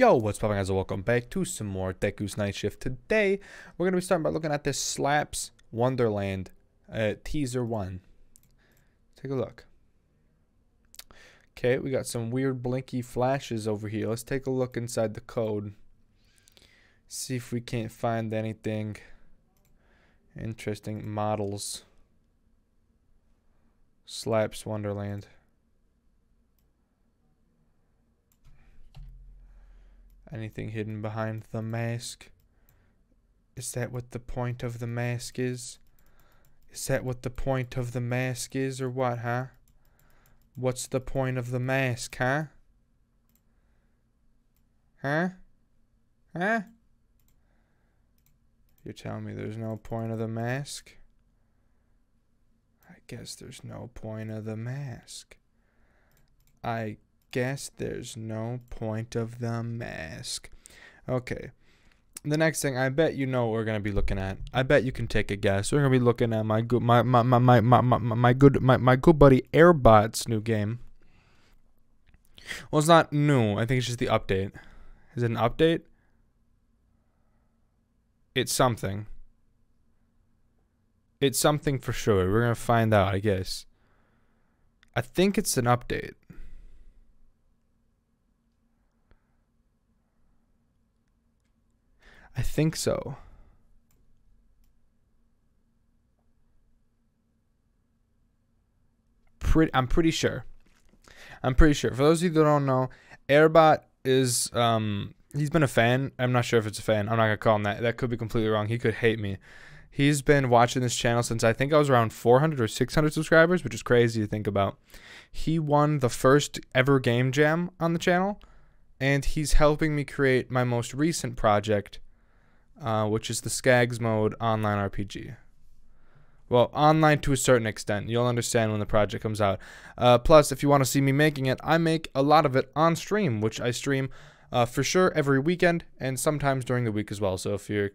Yo, what's poppin', guys? Welcome back to some more Deku's Night Shift. Today, we're going to be starting by looking at this Slaps Wonderland teaser one. Take a look. Okay, we got some weird blinky flashes over here. Let's take a look inside the code. See if we can't find anything interesting. Models. Slaps Wonderland. Anything hidden behind the mask? Is that what the point of the mask is? Is that what the point of the mask is or what, huh? What's the point of the mask, huh? Huh? Huh? You're telling me there's no point of the mask? I guess there's no point of the mask. I guess there's no point of the mask. Okay. The next thing, I bet you know what we're gonna be looking at. I bet you can take a guess. We're gonna be looking at my good buddy AirBot's new game. Well, it's not new. I think it's just the update. Is it an update? It's something. It's something for sure. We're gonna find out, I guess. I think it's an update. I think so. I'm pretty sure. For those of you that don't know, AirBot is he's been a fan. I'm not sure if it's a fan. I'm not gonna call him that. That could be completely wrong. He could hate me. He's been watching this channel since I think I was around 400 or 600 subscribers, which is crazy to think about. He won the first ever game jam on the channel, and he's helping me create my most recent project, which is the Skags mode online RPG. Well, online to a certain extent. You'll understand when the project comes out. Plus, if you want to see me making it, I make a lot of it on stream, which I stream for sure every weekend and sometimes during the week as well. So if you're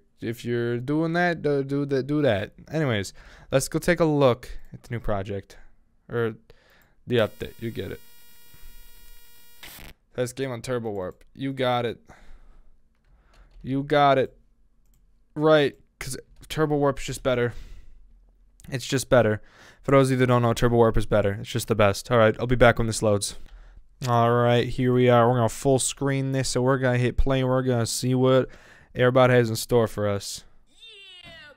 doing that, do that. Anyways, let's go take a look at the new project or the update. You get it. This game on Turbo Warp. You got it. You got it. Right, because Turbo Warp's just better. It's just better. For those of you that don't know, Turbo Warp is better. It's just the best. Alright, I'll be back when this loads. Alright, here we are. We're going to full screen this, so we're going to hit play. We're going to see what AirBot has in store for us. Yeah,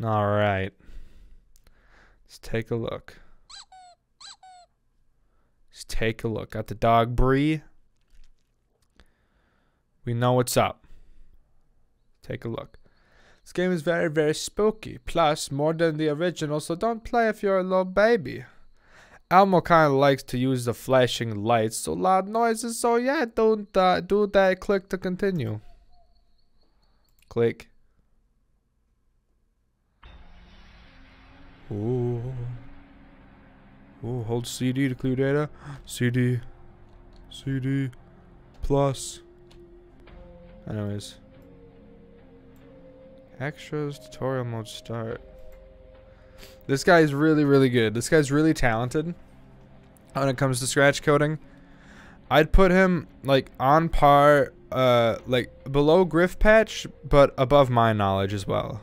boy. Alright. Let's take a look. Take a look. Got the dog Bree. We know what's up. Take a look. This game is very, very spooky. Plus, more than the original, so don't play if you're a little baby. Elmo kind of likes to use the flashing lights, so loud noises. So yeah, don't do that. Click to continue. Click. Ooh. Ooh, hold CD to clear data. CD. Plus. Anyways. Extras, tutorial mode start. This guy's really, really good. This guy's really talented when it comes to scratch coding. I'd put him, like, on par, like, below Griffpatch, but above my knowledge as well.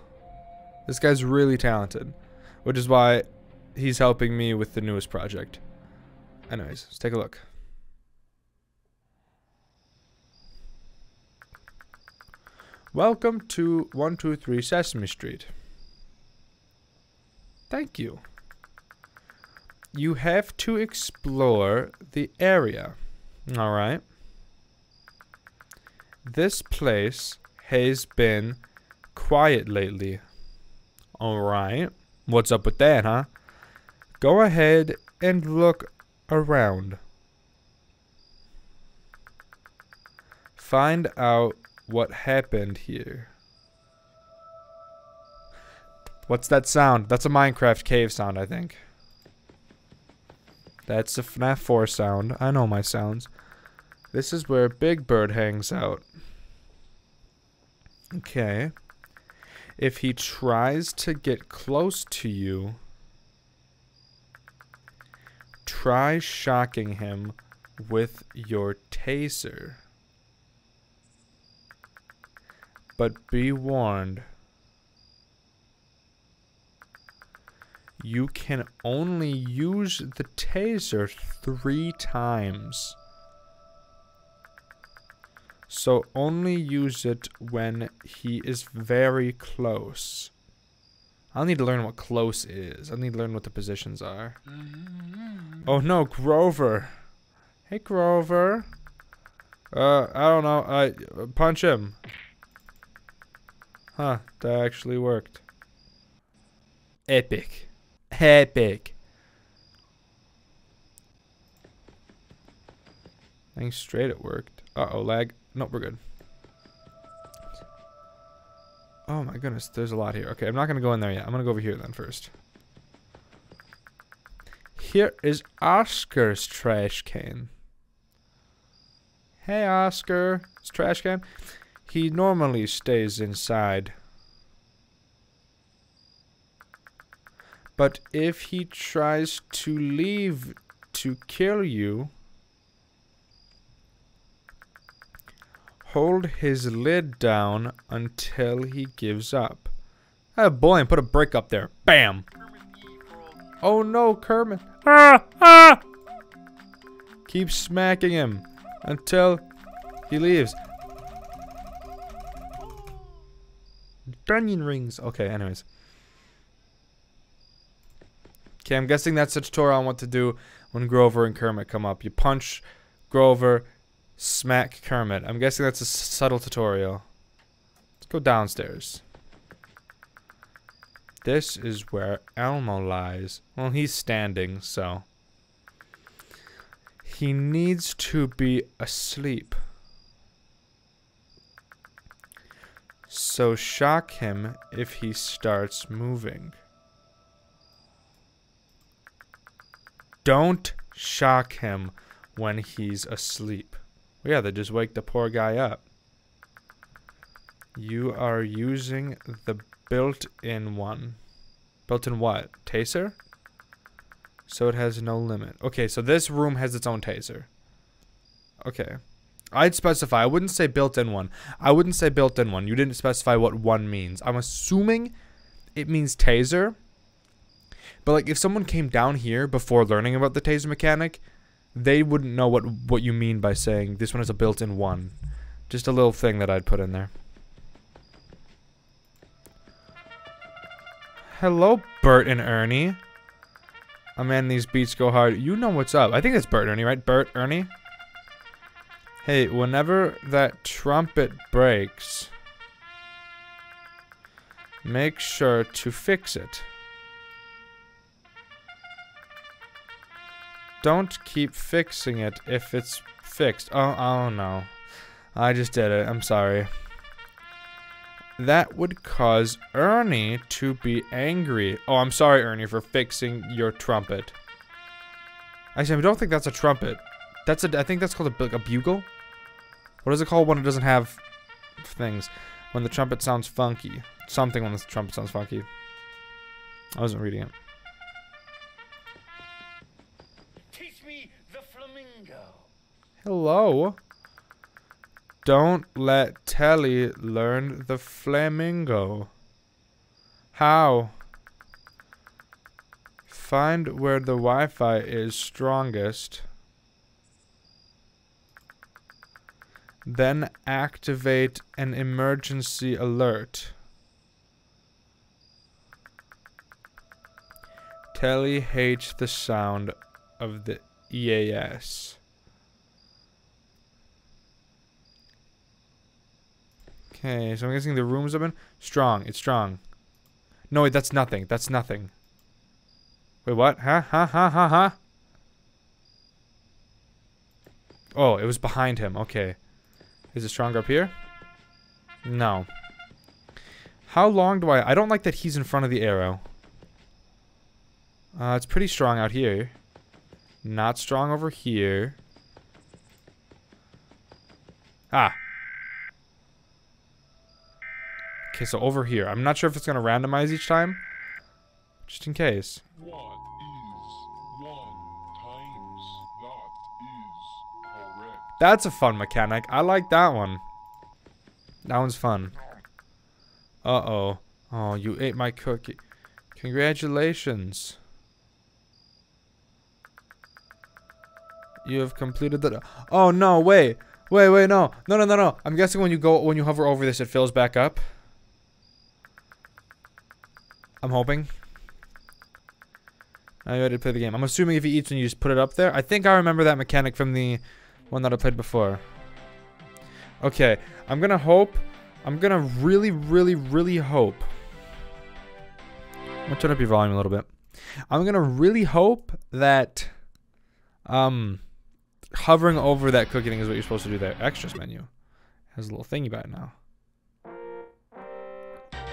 This guy's really talented, which is why he's helping me with the newest project. Anyways, let's take a look. Welcome to 123 Sesame Street. Thank you. You have to explore the area. Alright. This place has been quiet lately. Alright. What's up with that, huh? Go ahead and look around. Find out what happened here. What's that sound? That's a Minecraft cave sound, I think. That's a FNAF 4 sound. I know my sounds. This is where Big Bird hangs out. Okay. If he tries to get close to you, try shocking him with your tail. Pacer. But be warned, you can only use the taser 3 times. So only use it when he is very close. I'll need to learn what close is. I need to learn what the positions are. Oh no, Grover. Hey, Grover. I don't know. Punch him. Huh, that actually worked. Epic. Epic. I think straight it worked. Uh-oh, lag. Nope, we're good. Oh my goodness, there's a lot here. Okay, I'm not gonna go in there yet. I'm gonna go over here then first. Here is Oscar's trash can. Hey, Oscar's trash can. He normally stays inside. But if he tries to leave to kill you, hold his lid down until he gives up. Oh boy, and put a brick up there. Bam! Oh no, Kermit. Ah! Ah! Keep smacking him until he leaves. Onion rings. Okay, anyways. Okay, I'm guessing that's a tutorial on what to do when Grover and Kermit come up. You punch Grover, smack Kermit. I'm guessing that's a subtle tutorial. Let's go downstairs. This is where Elmo lies. Well, he's standing, so. He needs to be asleep. So shock him if he starts moving. Don't shock him when he's asleep. Yeah, they just wake the poor guy up. You are using the built-in one. Built-in what? Taser? So it has no limit. Okay, so this room has its own taser. Okay. I'd specify. I wouldn't say built-in one. I wouldn't say built-in one. You didn't specify what one means. I'm assuming it means taser. But like if someone came down here before learning about the taser mechanic, they wouldn't know what you mean by saying this one is a built-in one. Just a little thing that I'd put in there. Hello, Bert and Ernie. Oh man, these beats go hard. You know what's up. I think it's Bert and Ernie, right? Bert, Ernie? Hey, whenever that trumpet breaks, make sure to fix it. Don't keep fixing it if it's fixed. Oh no. I just did it. I'm sorry. That would cause Ernie to be angry. Oh, I'm sorry, Ernie, for fixing your trumpet. Actually, I don't think that's a trumpet. That's a, I think that's called a bugle. What is it called when it doesn't have things? When the trumpet sounds funky. Something when the trumpet sounds funky. I wasn't reading it. Teach me the flamingo. Hello. Don't let Telly learn the flamingo. How? Find where the Wi-Fi is strongest. Then activate an emergency alert. Telly hates the sound of the EAS. Okay, so I'm guessing the room's open. Strong, it's strong. No, wait, that's nothing. That's nothing. Wait, what? Huh? Huh? Huh? Huh? Huh? Oh, it was behind him. Okay. Is it stronger up here? No. How long do I don't like that he's in front of the arrow. It's pretty strong out here. Not strong over here. Ah. Okay, so over here. I'm not sure if it's going to randomize each time. Just in case. What is 1 times that is That's a fun mechanic. I like that one. That one's fun. Uh-oh. Oh, you ate my cookie. Congratulations. You have completed the... Oh, no, wait. Wait, wait, no. No, no, no, no. I'm guessing when you go, when you hover over this, it fills back up. I'm hoping. Now you ready to play the game. I'm assuming if you eat and you just put it up there. I think I remember that mechanic from the one that I played before. Okay. I'm gonna hope. I'm gonna really, really, really hope. I'm gonna turn up your volume a little bit. I'm gonna really hope that... Hovering over that cookie thing is what you're supposed to do there. Extras menu. It has a little thingy about it now.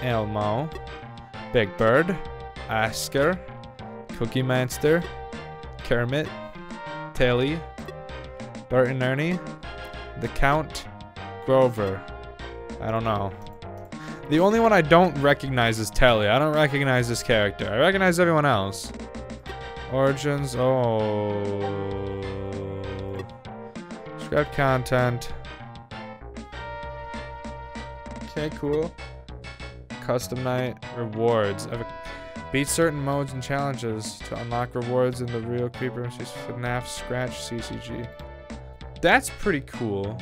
Elmo. Big Bird. Oscar. Cookie Monster. Kermit. Tilly. Bert and Ernie. The Count. Grover. I don't know. The only one I don't recognize is Tilly. I don't recognize this character. I recognize everyone else. Origins. Oh... Subscribe content. Okay, cool. Custom night rewards. Beat certain modes and challenges to unlock rewards in the real Creeper FNAF Scratch CCG. That's pretty cool.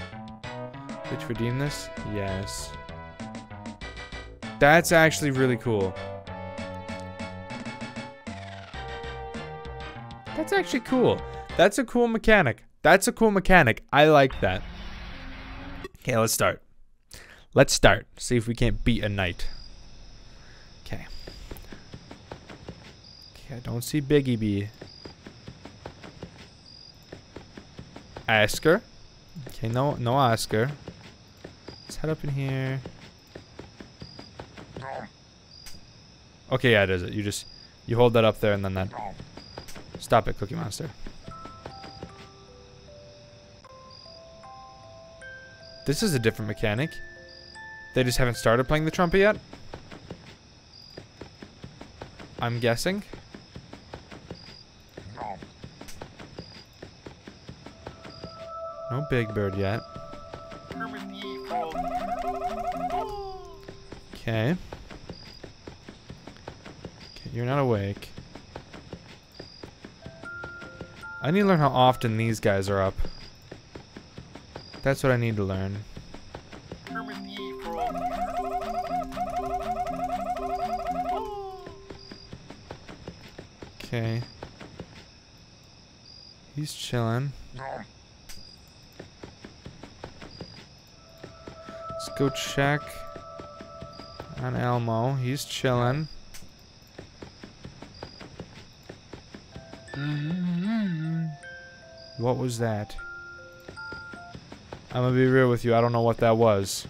Did you redeem this? Yes. That's actually really cool. That's actually cool. That's a cool mechanic. That's a cool mechanic. I like that. Okay, let's start. Let's start. See if we can't beat a knight. Okay. Okay, I don't see Biggie B. Oscar. Okay, no Oscar. Let's head up in here. Okay, yeah, it is it. You just, you hold that up there and then that. Stop it, Cookie Monster. This is a different mechanic. They just haven't started playing the trumpet yet? I'm guessing. No Big Bird yet. Okay. You're not awake. I need to learn how often these guys are up. That's what I need to learn. Okay. He's chilling. Let's go check on Elmo. He's chilling. What was that? I'm gonna be real with you. I don't know what that was.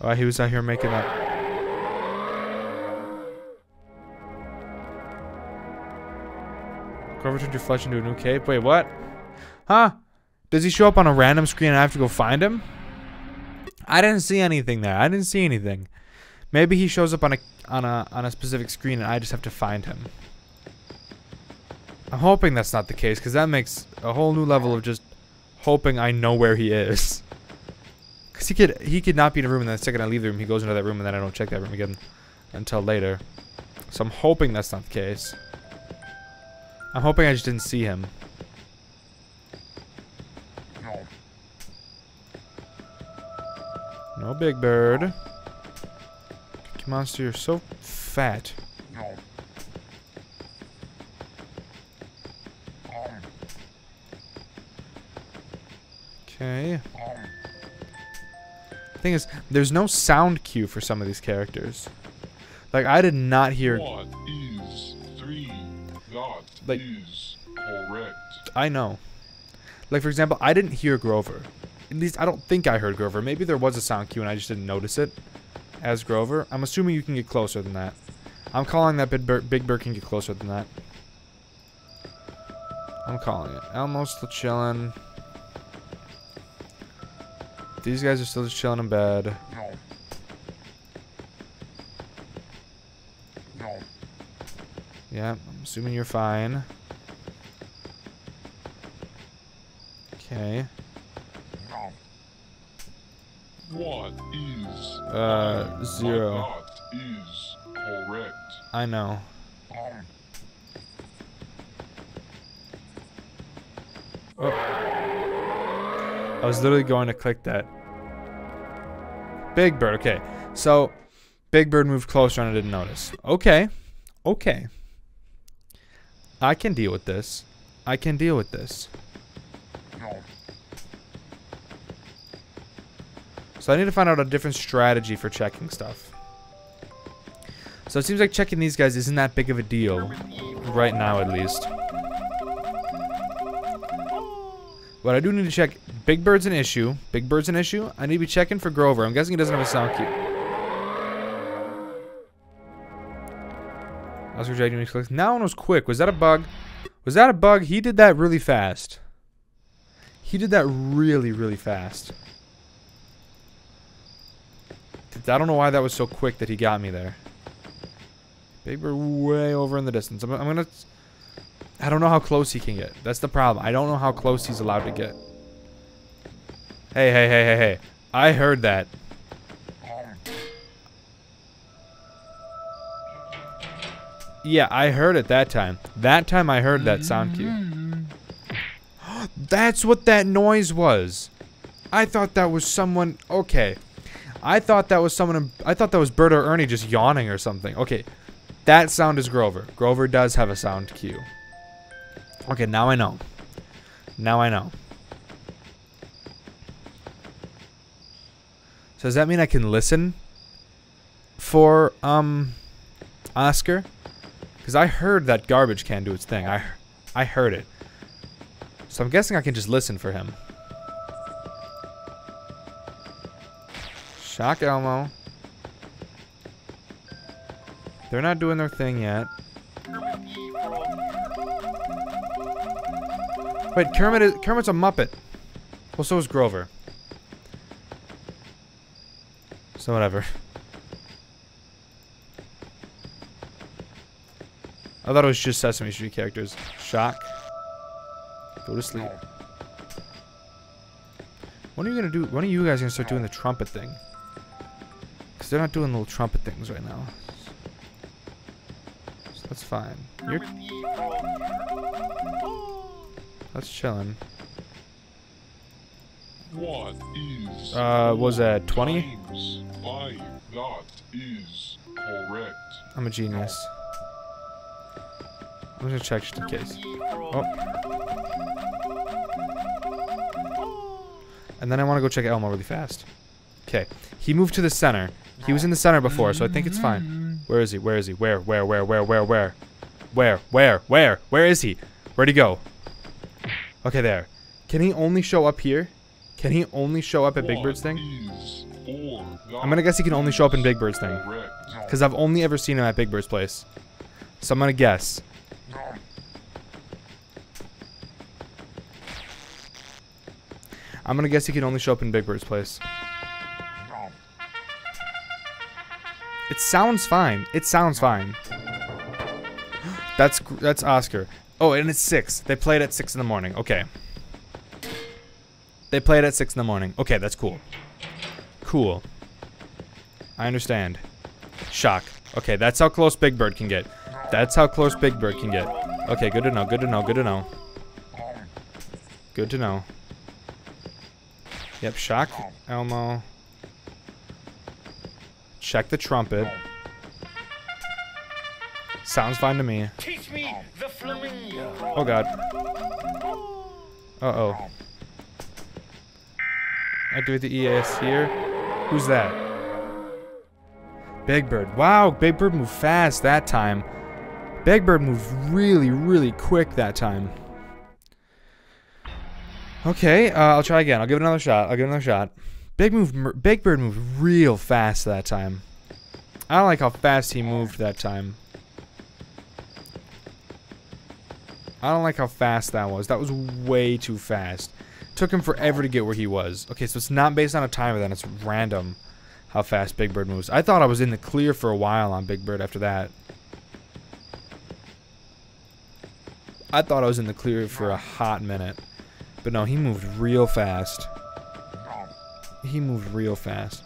Alright, he was out here making that. Grover turned your flesh into a new cape. Wait, what? Huh? Does he show up on a random screen and I have to go find him? I didn't see anything there. I didn't see anything. Maybe he shows up on a specific screen and I just have to find him. I'm hoping that's not the case because that makes a whole new level of just. Hoping I know where he is. Because he could not be in a room, and the second I leave the room, he goes into that room, and then I don't check that room again until later. So I'm hoping that's not the case. I'm hoping I just didn't see him. No Big Bird. Cookie Monster, you're so fat. Okay. The thing is, there's no sound cue for some of these characters. Like, I did not hear... What is three? That like, is correct. I know. Like, for example, I didn't hear Grover. At least, I don't think I heard Grover. Maybe there was a sound cue and I just didn't notice it as Grover. I'm assuming you can get closer than that. I'm calling that Big Bird can get closer than that. I'm calling it. Elmo's still chilling. These guys are still just chilling in bed. Yeah, I'm assuming you're fine. Okay. What is... 0. What is correct. I know. Oh. I was literally going to click that. Big Bird, okay. So, Big Bird moved closer and I didn't notice. Okay. Okay. I can deal with this. I can deal with this. So I need to find out a different strategy for checking stuff. So it seems like checking these guys isn't that big of a deal. Right now, at least. But I do need to check. Big Bird's an issue. Big Bird's an issue. I need to be checking for Grover. I'm guessing he doesn't have a sound cue. That one was quick. Was that a bug? Was that a bug? He did that really fast. He did that really, really fast. I don't know why that was so quick that he got me there. Big Bird way over in the distance. I'm gonna... I don't know how close he can get. That's the problem. I don't know how close he's allowed to get. Hey, hey, hey, hey, hey. I heard that. Yeah, I heard it that time. That time I heard that sound cue. That's what that noise was. I thought that was someone... Okay. I thought that was someone... I thought that was Bert or Ernie just yawning or something. Okay. That sound is Grover. Grover does have a sound cue. Okay, now I know. Now I know. So does that mean I can listen for Oscar? Because I heard that garbage can do its thing. I heard it. So I'm guessing I can just listen for him. Shock Elmo. They're not doing their thing yet. Wait, Kermit's a Muppet. Well, so is Grover. So whatever. I thought it was just Sesame Street characters. Shock. Go to sleep. When are you gonna do? When are you guys gonna start doing the trumpet thing? Because they're not doing little trumpet things right now. So that's fine. You're... That's chilling. What is? Was that 20? That is correct. I'm a genius. I'm gonna check just in case. Oh. And then I want to go check Elmo really fast. Okay. He moved to the center. He was in the center before, so I think it's fine. Where is he? Where is he? Where? Where? Where is he? Where'd he go? Okay, there. Can he only show up here? Can he only show up at Big Bird's thing? I'm gonna guess he can only show up in Big Bird's thing. Because I've only ever seen him at Big Bird's place. So I'm gonna guess. I'm gonna guess he can only show up in Big Bird's place. It sounds fine. It sounds fine. That's Oscar. Oh, and it's 6. They played at 6 in the morning. Okay. They played at 6 in the morning. Okay, that's cool. Cool. I understand. Shock. Okay, that's how close Big Bird can get. That's how close Big Bird can get. Okay, good to know, good to know, good to know. Good to know. Yep, Shock, Elmo. Check the trumpet. Sounds fine to me. Teach me the flamingo. Oh god. Uh-oh. Activate the EAS here. Who's that? Big Bird. Wow, Big Bird moved fast that time. Big Bird moved really, really quick that time. Okay, I'll try again. I'll give it another shot. I'll give it another shot. Big Bird moved real fast that time. I don't like how fast he moved that time. I don't like how fast that was. That was way too fast. Took him forever to get where he was. Okay, so it's not based on a timer then. It's random how fast Big Bird moves. I thought I was in the clear for a while on Big Bird after that. I thought I was in the clear for a hot minute. But no, he moved real fast. He moved real fast.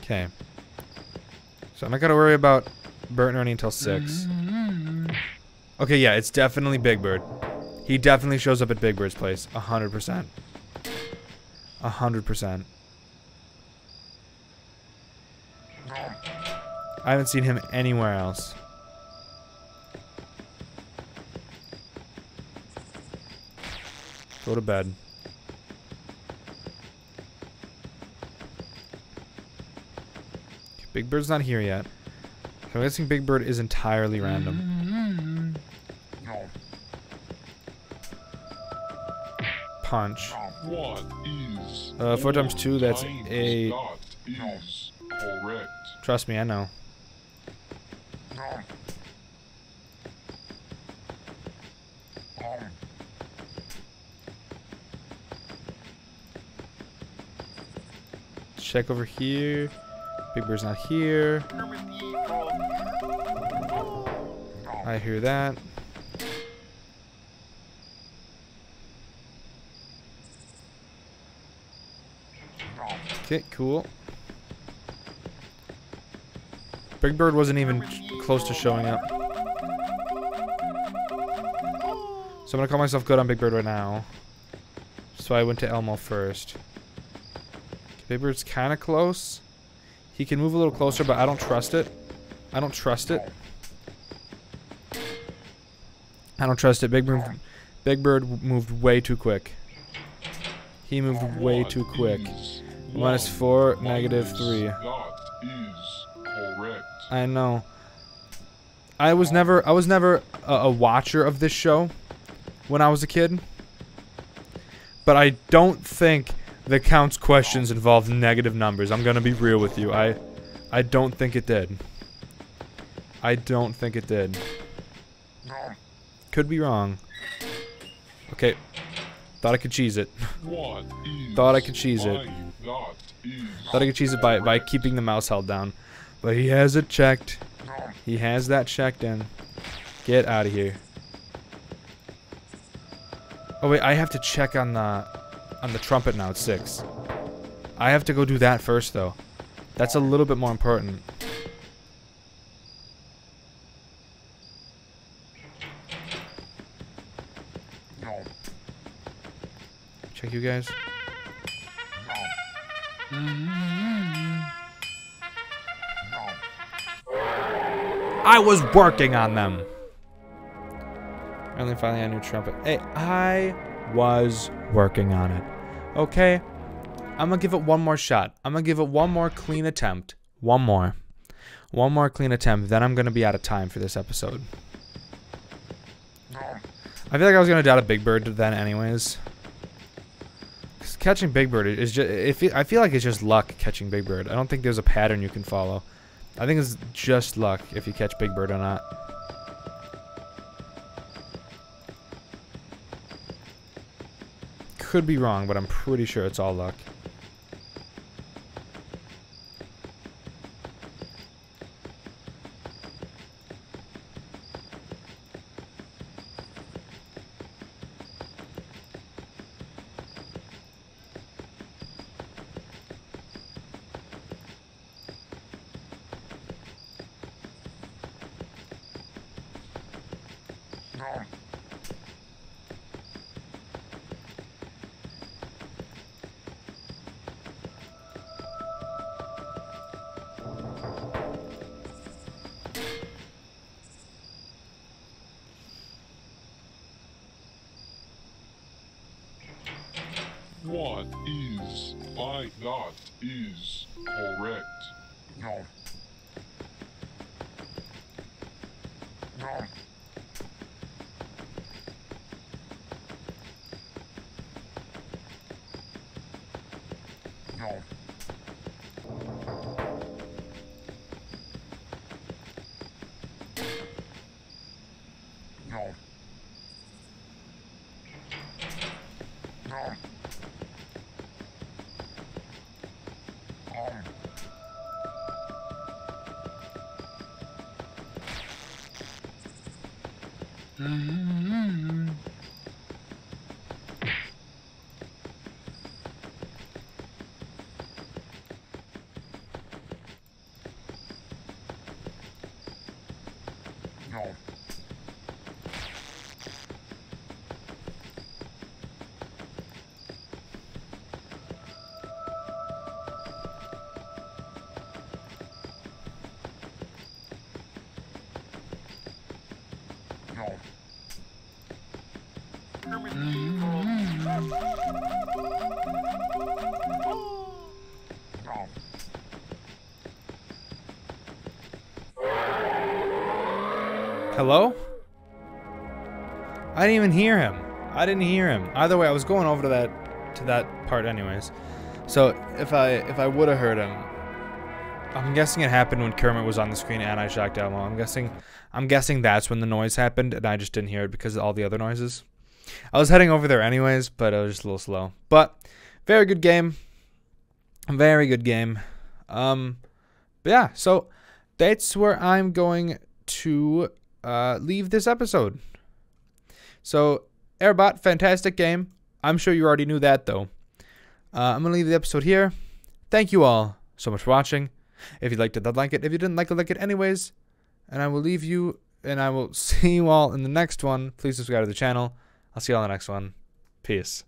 Okay. So I'm not gonna worry about Bert and Ernie until 6. Okay, yeah, it's definitely Big Bird. He definitely shows up at Big Bird's place. 100%. 100%. I haven't seen him anywhere else. Go to bed. Big Bird's not here yet. So I'm guessing Big Bird is entirely random. Punch. 4 times 2, that's 8. Trust me, I know. Check over here. Big Bird's not here. I hear that. Okay, cool. Big Bird wasn't even close to showing up. So I'm gonna call myself good on Big Bird right now. So I went to Elmo first. Big Bird's kind of close. He can move a little closer, but I don't trust it. I don't trust it. I don't trust it. Big Bird moved way too quick. He moved way too quick. -4, -3. I know. I was never a watcher of this show when I was a kid. But I don't think the count's questions involved negative numbers. I'm gonna be real with you. I don't think it did. I don't think it did. Could be wrong. Okay. Thought I could cheese it. Thought I could cheese it. Thought I could cheese it by keeping the mouse held down. But he has it checked. He has that checked in. Get out of here. Oh wait, I have to check on the trumpet now at 6. I have to go do that first though. That's a little bit more important. Check you guys. I was working on them. And finally, I knew trumpet. Hey, I was working on it. Okay, I'm gonna give it one more shot. I'm gonna give it one more clean attempt. One more clean attempt. Then I'm gonna be out of time for this episode. I feel like I was gonna doubt a Big Bird then, anyways. Cause catching Big Bird is just—I feel like it's just luck catching Big Bird. I don't think there's a pattern you can follow. I think it's just luck if you catch Big Bird or not. Could be wrong, but I'm pretty sure it's all luck. That is correct. No. No. Hello? I didn't even hear him. I didn't hear him. Either way, I was going over to that part anyways. So if I would have heard him, I'm guessing it happened when Kermit was on the screen and I shocked out. Well, I'm guessing that's when the noise happened and I just didn't hear it because of all the other noises. I was heading over there anyways, but I was just a little slow. But very good game. Very good game. But yeah, so that's where I'm going to leave this episode. So AirBot, fantastic game. I'm sure you already knew that though. I'm gonna leave the episode here. Thank you all so much for watching. If you liked it, I'd like it. If you didn't like it, like it anyways. And I will leave you, and I will see you all in the next one. Please subscribe to the channel. I'll see you all in the next one. Peace.